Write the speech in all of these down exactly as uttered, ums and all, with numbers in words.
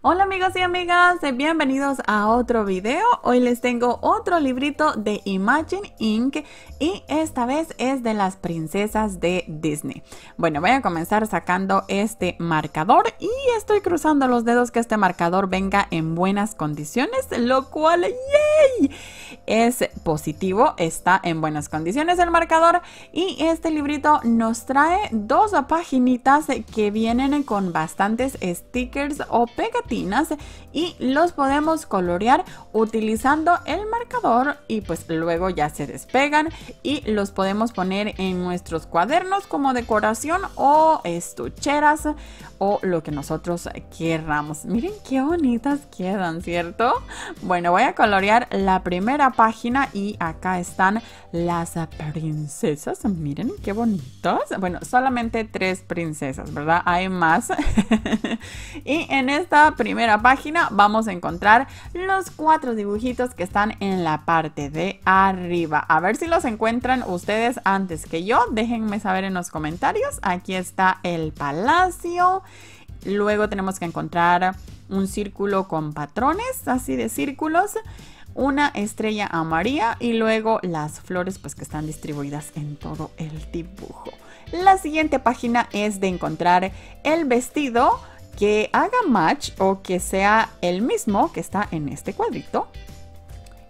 Hola amigos y amigas, bienvenidos a otro video. Hoy les tengo otro librito de Imagine Ink y esta vez es de las princesas de Disney. Bueno, voy a comenzar sacando este marcador y estoy cruzando los dedos que este marcador venga en buenas condiciones, lo cual ¡yay! Es positivo, está en buenas condiciones el marcador. Y este librito nos trae dos paginitas que vienen con bastantes stickers o pegatinas y los podemos colorear utilizando el marcador y pues luego ya se despegan y los podemos poner en nuestros cuadernos como decoración o estucheras o lo que nosotros queramos. Miren qué bonitas quedan, ¿cierto? Bueno, voy a colorear la primera página y acá están las princesas. Miren qué bonitas. Bueno, solamente tres princesas, ¿verdad? Hay más. Y en esta primera página vamos a encontrar los cuatro dibujitos que están en la parte de arriba. A ver si los encuentran ustedes antes que yo. Déjenme saber en los comentarios. Aquí está el palacio. Luego tenemos que encontrar un círculo con patrones, así de círculos, una estrella amarilla y luego las flores pues que están distribuidas en todo el dibujo. La siguiente página es de encontrar el vestido que haga match o que sea el mismo que está en este cuadrito.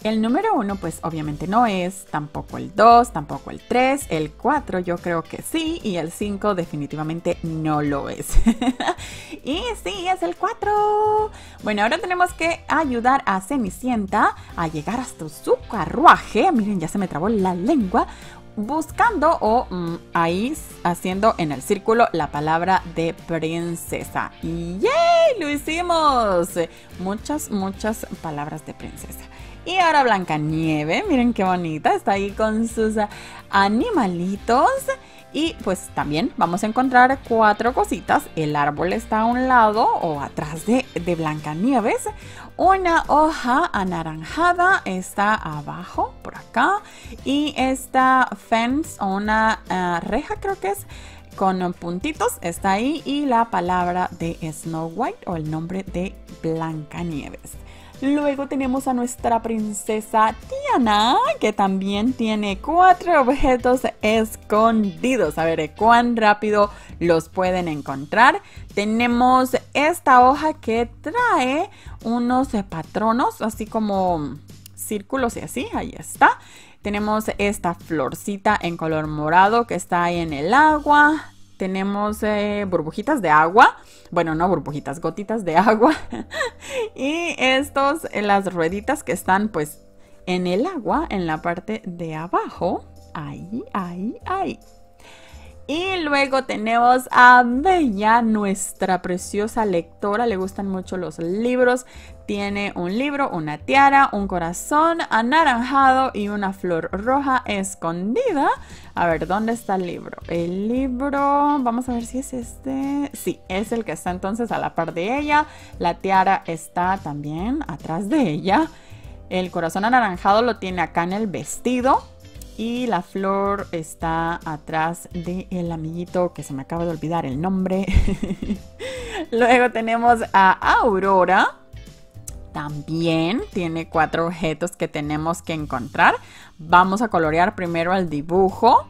El número uno pues obviamente no es, tampoco el dos, tampoco el tres, el cuatro yo creo que sí y el cinco definitivamente no lo es. Y sí, es el cuatro. Bueno, ahora tenemos que ayudar a Cenicienta a llegar hasta su carruaje. Miren, ya se me trabó la lengua. Buscando o mm, ahí haciendo en el círculo la palabra de princesa. ¡Yay! ¡Lo hicimos! Muchas, muchas palabras de princesa. Y ahora Blancanieves, miren qué bonita, está ahí con sus animalitos. Y pues también vamos a encontrar cuatro cositas. El árbol está a un lado o atrás de, de Blancanieves. Una hoja anaranjada está abajo, por acá. Y esta fence o una uh, reja creo que es, con puntitos está ahí. Y la palabra de Snow White o el nombre de Blancanieves. Luego tenemos a nuestra princesa Tiana, que también tiene cuatro objetos escondidos. A ver cuán rápido los pueden encontrar. Tenemos esta hoja que trae unos patronos, así como círculos y así, ahí está. Tenemos esta florcita en color morado que está ahí en el agua. Tenemos eh, burbujitas de agua. Bueno, no burbujitas, gotitas de agua. Y estos, las rueditas que están pues en el agua, en la parte de abajo. Ahí, ahí, ahí. Y luego tenemos a Bella, nuestra preciosa lectora. Le gustan mucho los libros. Tiene un libro, una tiara, un corazón anaranjado y una flor roja escondida. A ver, ¿dónde está el libro? El libro, vamos a ver si es este. Sí, es el que está entonces a la par de ella. La tiara está también atrás de ella. El corazón anaranjado lo tiene acá en el vestido. Y la flor está atrás del amiguito que se me acaba de olvidar el nombre. Luego tenemos a Aurora. También tiene cuatro objetos que tenemos que encontrar. Vamos a colorear primero el dibujo.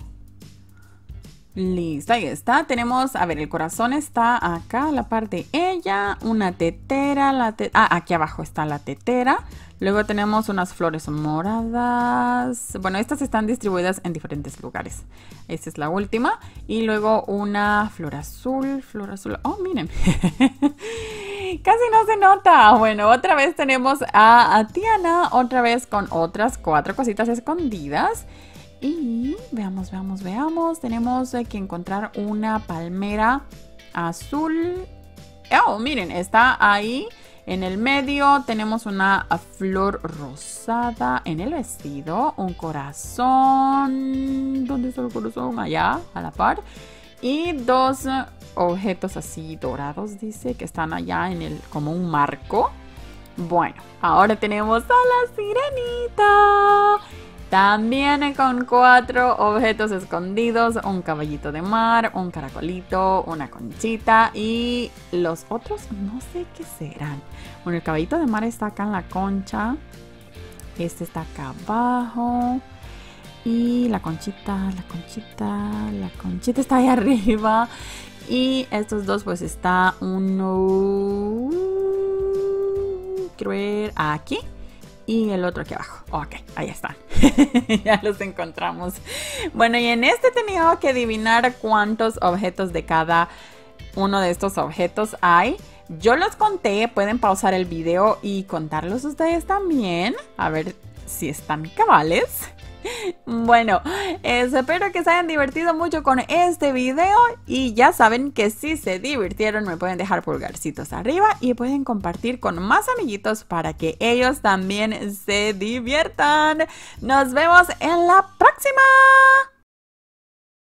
Listo, ahí está. Tenemos, a ver, el corazón está acá, la parte de ella. Una tetera. La te ah, aquí abajo está la tetera. Luego tenemos unas flores moradas. Bueno, estas están distribuidas en diferentes lugares. Esta es la última. Y luego una flor azul, flor azul. Oh, miren. Casi no se nota. Bueno, otra vez tenemos a, a Tiana. Otra vez con otras cuatro cositas escondidas. Y veamos, veamos, veamos. Tenemos que encontrar una palmera azul. Oh, miren, está ahí. En el medio tenemos una flor rosada en el vestido, un corazón, ¿dónde está el corazón? Allá, a la par. Y dos objetos así dorados, dice, que están allá en el, como un marco. Bueno, ahora tenemos a la sirenita. También con cuatro objetos escondidos, un caballito de mar, un caracolito, una conchita y los otros no sé qué serán. Bueno, el caballito de mar está acá en la concha, este está acá abajo y la conchita, la conchita, la conchita está ahí arriba y estos dos pues está uno, quiero ver aquí. Y el otro aquí abajo. Ok, ahí están. Ya los encontramos. Bueno, y en este he tenido que adivinar cuántos objetos de cada uno de estos objetos hay. Yo los conté. Pueden pausar el video y contarlos ustedes también. A ver si están cabales. Bueno, eh, espero que se hayan divertido mucho con este video. Y ya saben que si se divirtieron me pueden dejar pulgarcitos arriba y pueden compartir con más amiguitos para que ellos también se diviertan. Nos vemos en la próxima.